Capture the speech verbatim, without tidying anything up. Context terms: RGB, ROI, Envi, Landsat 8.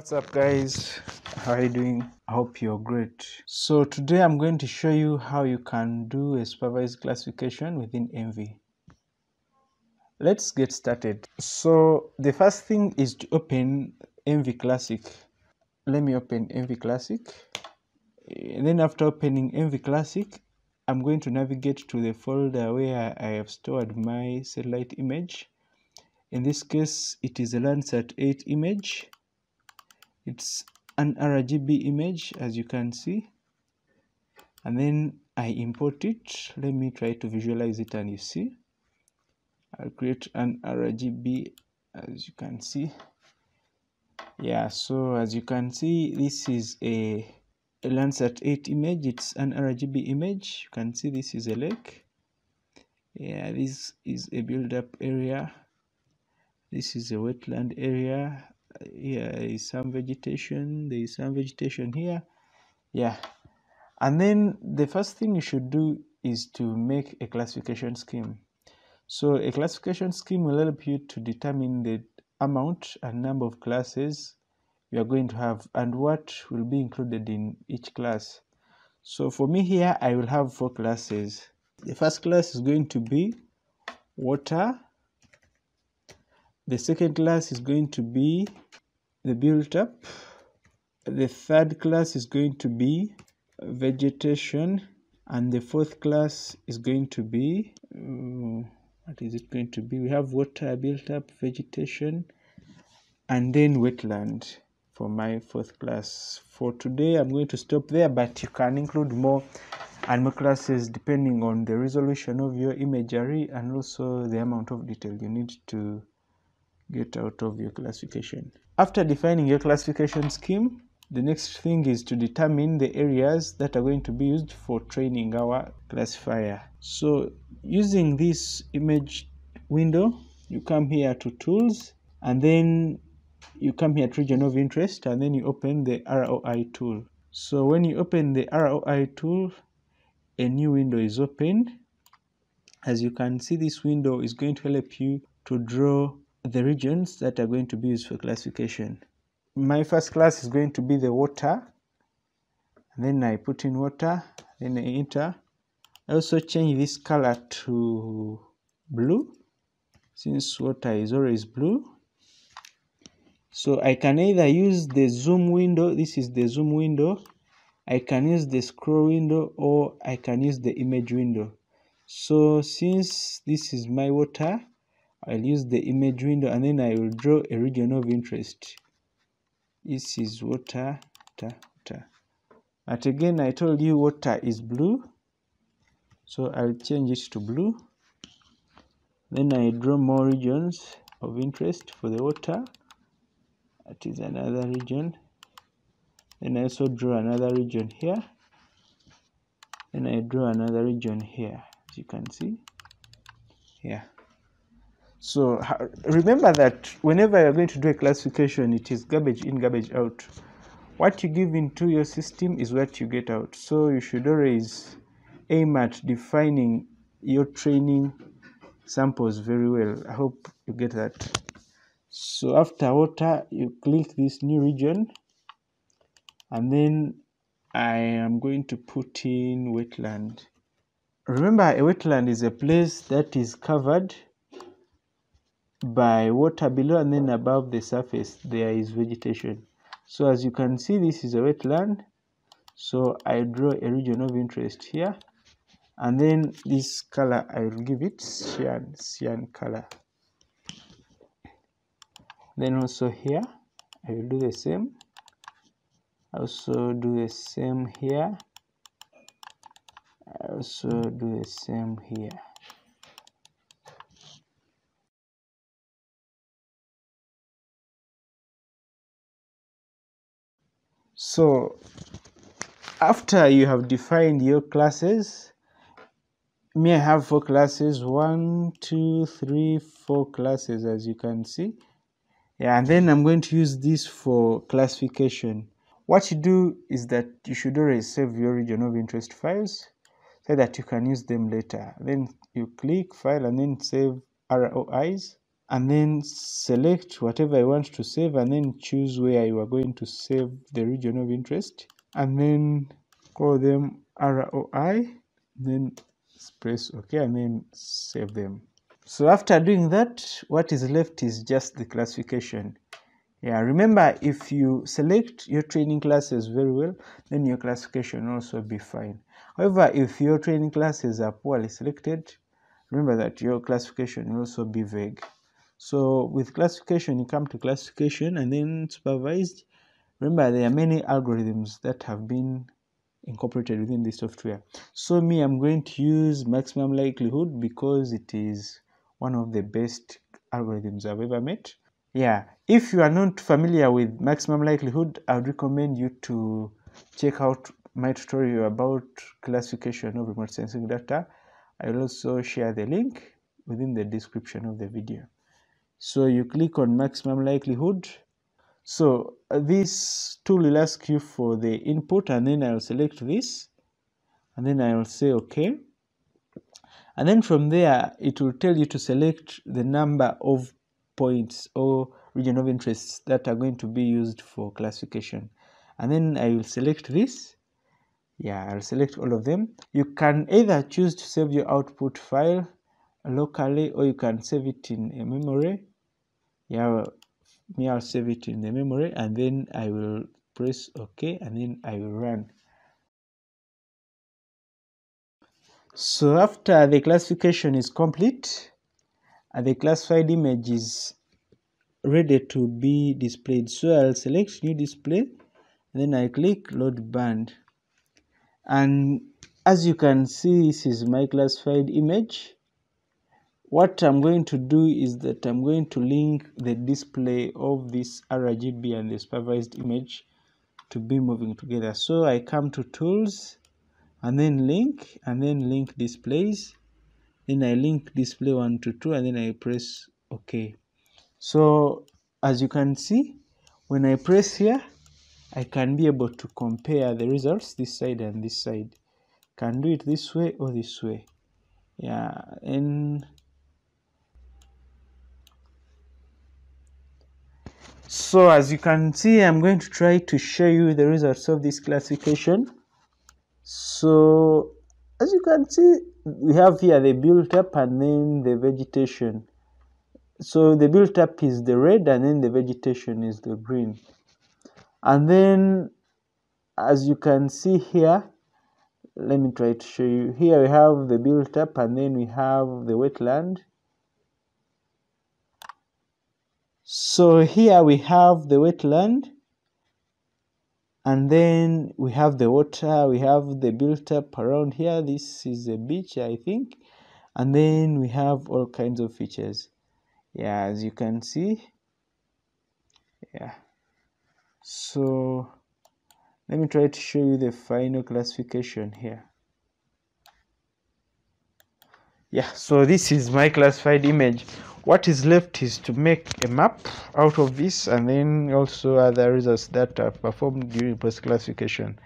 What's up guys, how are you doing? I hope you're great. So today I'm going to show you how you can do a supervised classification within Envi. Let's get started. So the first thing is to open Envi Classic. Let me open Envi Classic, and then after opening Envi Classic, I'm going to navigate to the folder where I have stored my satellite image. In this case it is a Landsat eight image. It's an R G B image, as you can see, and then I import it. Let me try to visualize it, and you see I'll create an R G B, as you can see. Yeah, so as you can see, this is a, a Landsat eight image. It's an R G B image. You can see this is a lake. Yeah, this is a build-up area. This is a wetland area. Here is some vegetation. There is some vegetation here. Yeah, and then the first thing you should do is to make a classification scheme. So a classification scheme will help you to determine the amount and number of classes you are going to have and what will be included in each class. So for me here, I will have four classes. The first class is going to be water. The second class is going to be the built-up. The third class is going to be vegetation, and the fourth class is going to be um, what is it going to be? We have water, built-up, vegetation, and then wetland for my fourth class. For today, I'm going to stop there, but you can include more and more classes depending on the resolution of your imagery and also the amount of detail you need to get out of your classification. After defining your classification scheme, the next thing is to determine the areas that are going to be used for training our classifier. So using this image window, you come here to tools, and then you come here to region of interest, and then you open the R O I tool. So when you open the R O I tool, a new window is opened. As you can see, this window is going to help you to draw the regions that are going to be used for classification. My first class is going to be the water, and then I put in water, then I enter. I also change this color to blue, since water is always blue. So I can either use the zoom window. This is the zoom window. I can use the scroll window, or I can use the image window. So since this is my water, I'll use the image window, and then I will draw a region of interest. This is water, water, water. But again, I told you water is blue, so I'll change it to blue. Then I draw more regions of interest for the water. That is another region. Then I also draw another region here. Then I draw another region here, as you can see. Yeah. So remember that whenever you're going to do a classification, it is garbage in, garbage out. What you give into your system is what you get out. So you should always aim at defining your training samples very well. I hope you get that. So after water, you click this new region, and then I am going to put in wetland. Remember, a wetland is a place that is covered by water below, and then above the surface there is vegetation. So as you can see, this is a wetland, so I draw a region of interest here, and then this color I will give it cyan, cyan color. Then also here I will do the same, also do the same here, also do the same here. So after you have defined your classes, me I have four classes, one, two, three, four classes, as you can see. Yeah, and then I'm going to use this for classification. What you do is that you should always save your region of interest files so that you can use them later. Then you click file and then save R O Is, and then select whatever I want to save, and then choose where you are going to save the region of interest, and then call them R O I, then press OK and then save them. So after doing that, what is left is just the classification. Yeah, remember, if you select your training classes very well, then your classification will also be fine. However, if your training classes are poorly selected, remember that your classification will also be vague. So with classification, you come to classification and then supervised. Remember, there are many algorithms that have been incorporated within the software. So me, I'm going to use maximum likelihood because it is one of the best algorithms I've ever met. Yeah, if you are not familiar with maximum likelihood, I would recommend you to check out my tutorial about classification of remote sensing data. I will also share the link within the description of the video. So you click on maximum likelihood. So uh, this tool will ask you for the input, and then I'll select this, and then I'll say okay. And then from there, it will tell you to select the number of points or region of interests that are going to be used for classification. And then I will select this. Yeah, I'll select all of them. You can either choose to save your output file locally, or you can save it in a memory. Yeah, me, I'll save it in the memory, and then I will press OK, and then I will run. So after the classification is complete, the classified image is ready to be displayed. So I'll select new display, and then I click load band. And as you can see, this is my classified image. What I'm going to do is that I'm going to link the display of this R G B and the supervised image to be moving together. So I come to tools, and then link, and then link displays. Then I link display one to two, and then I press OK. So as you can see, when I press here, I can be able to compare the results this side and this side. Can do it this way or this way. Yeah, and so as you can see, I'm going to try to show you the results of this classification. So as you can see, we have here the built up and then the vegetation. So the built up is the red, and then the vegetation is the green. And then as you can see here, let me try to show you. Here we have the built up, and then we have the wetland. So here we have the wetland, and then we have the water, we have the built up around here. This is a beach, I think. And then we have all kinds of features. Yeah, as you can see. Yeah. So let me try to show you the final classification here. Yeah, so this is my classified image. What is left is to make a map out of this, and then also other results that are performed during post classification.